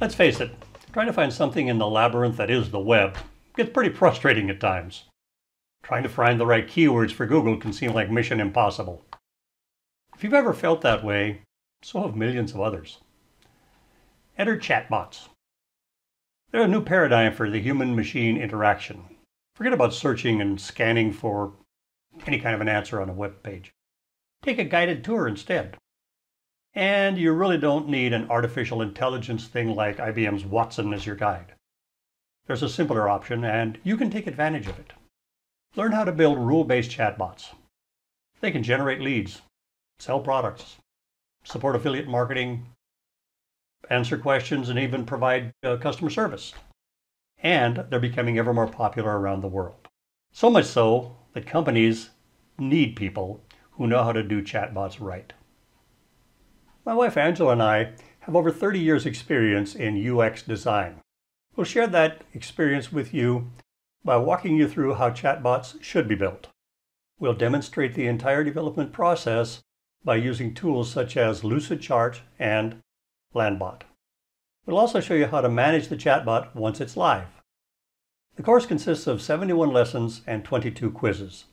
Let's face it, trying to find something in the labyrinth that is the web gets pretty frustrating at times. Trying to find the right keywords for Google can seem like mission impossible. If you've ever felt that way, so have millions of others. Enter chatbots. They're a new paradigm for the human-machine interaction. Forget about searching and scanning for any kind of an answer on a web page. Take a guided tour instead. And you really don't need an artificial intelligence thing like IBM's Watson as your guide. There's a simpler option, and you can take advantage of it. Learn how to build rule-based chatbots. They can generate leads, sell products, support affiliate marketing, answer questions, and even provide customer service. And they're becoming ever more popular around the world. So much so that companies need people who know how to do chatbots right. My wife Angela and I have over 30 years experience in UX design. We'll share that experience with you by walking you through how chatbots should be built. We'll demonstrate the entire development process by using tools such as Lucidchart and Landbot. We'll also show you how to manage the chatbot once it's live. The course consists of 71 lessons and 22 quizzes.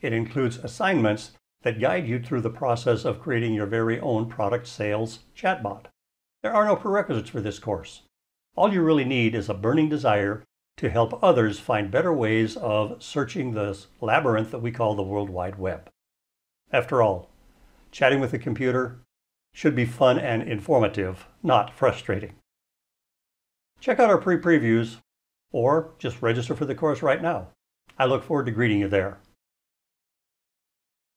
It includes assignments that guide you through the process of creating your very own product sales chatbot. There are no prerequisites for this course. All you really need is a burning desire to help others find better ways of searching this labyrinth that we call the World Wide Web. After all, chatting with a computer should be fun and informative, not frustrating. Check out our pre-previews or just register for the course right now. I look forward to greeting you there.